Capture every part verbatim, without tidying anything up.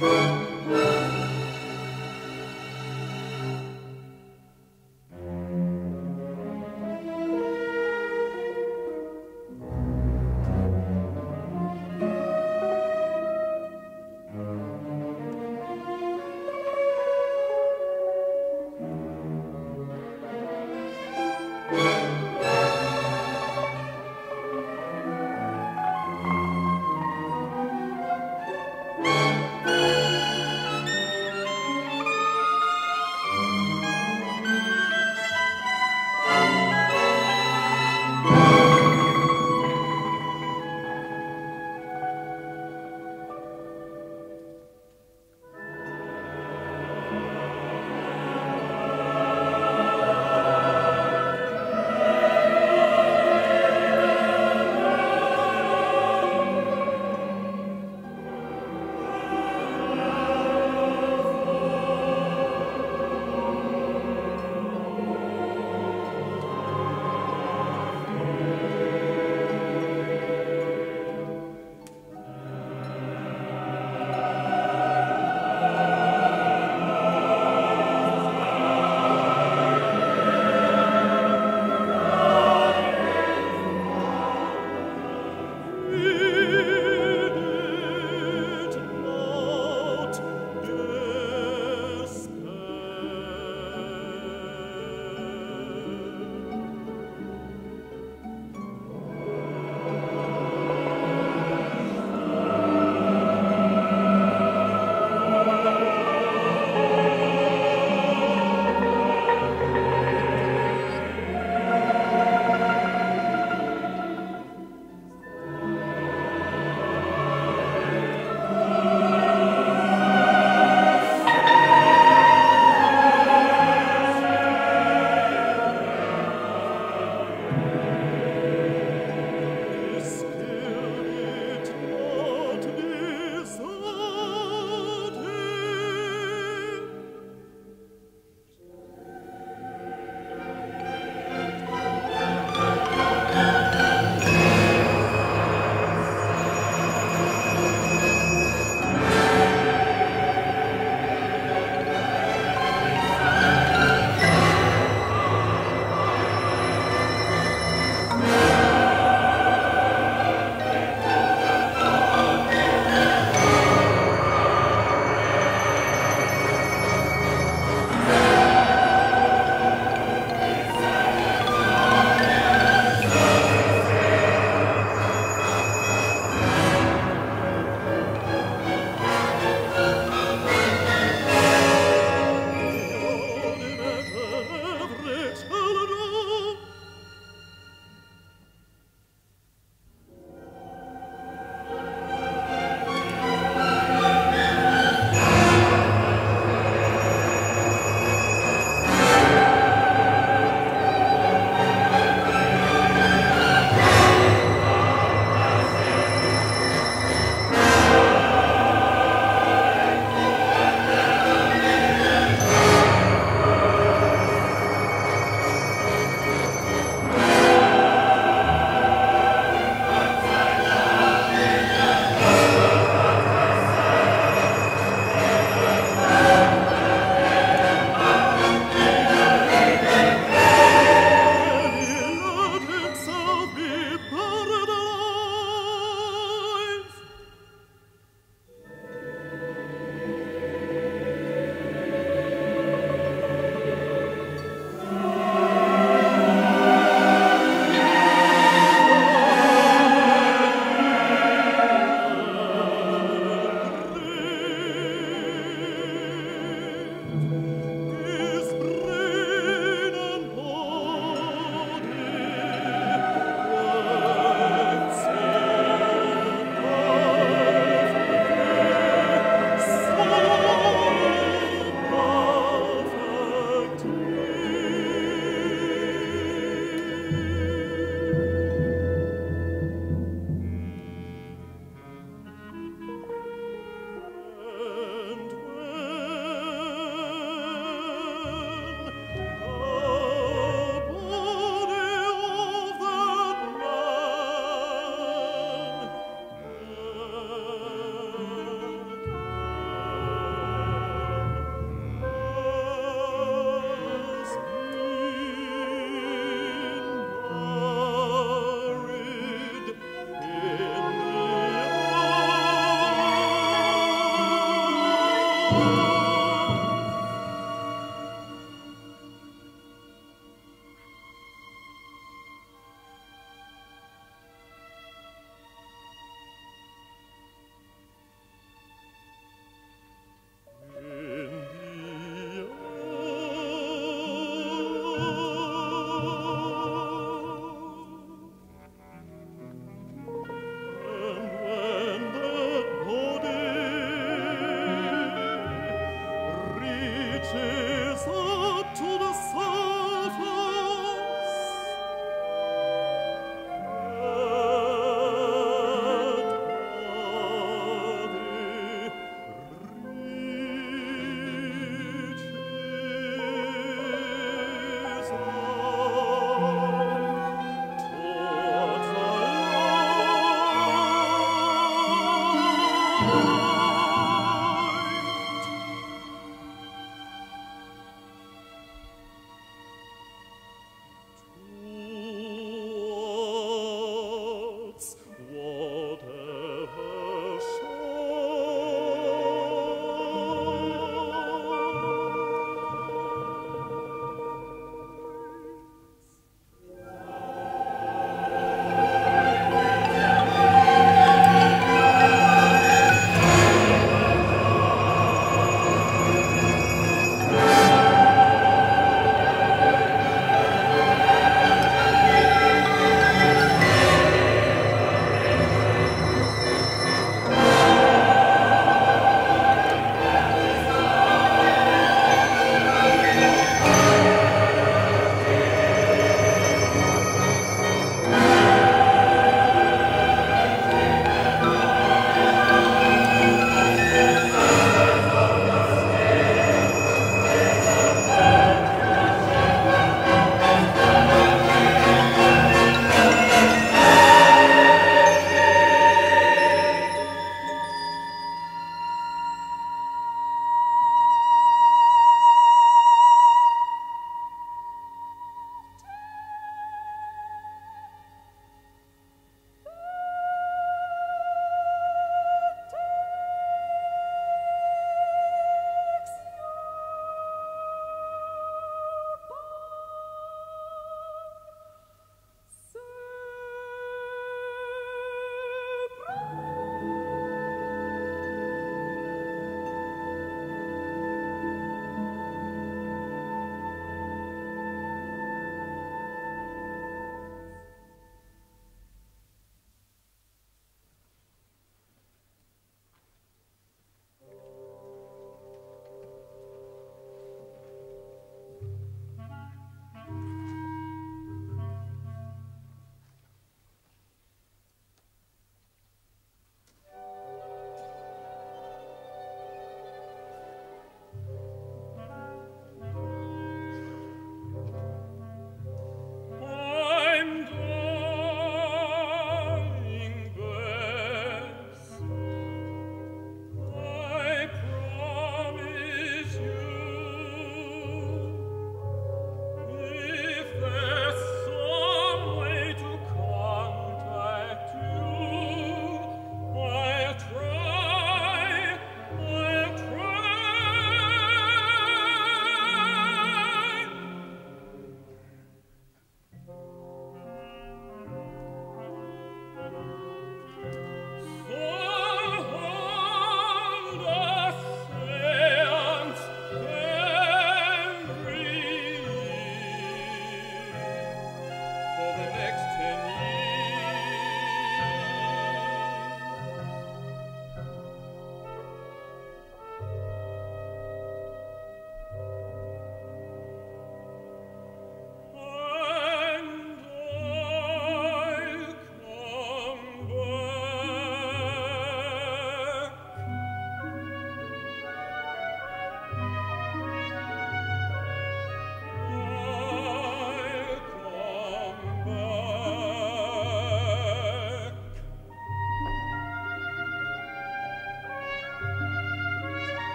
You.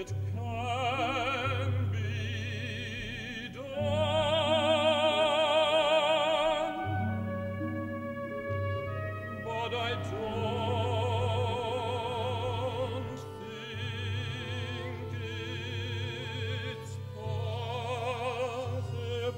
it can be done, but I don't think it's possible.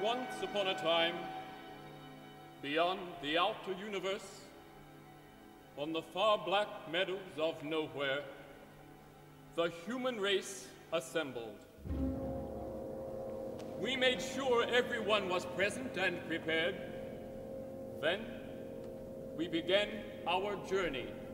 Once upon a time, beyond the outer universe, on the far black meadows of nowhere, the human race assembled. We made sure everyone was present and prepared. Then we began our journey.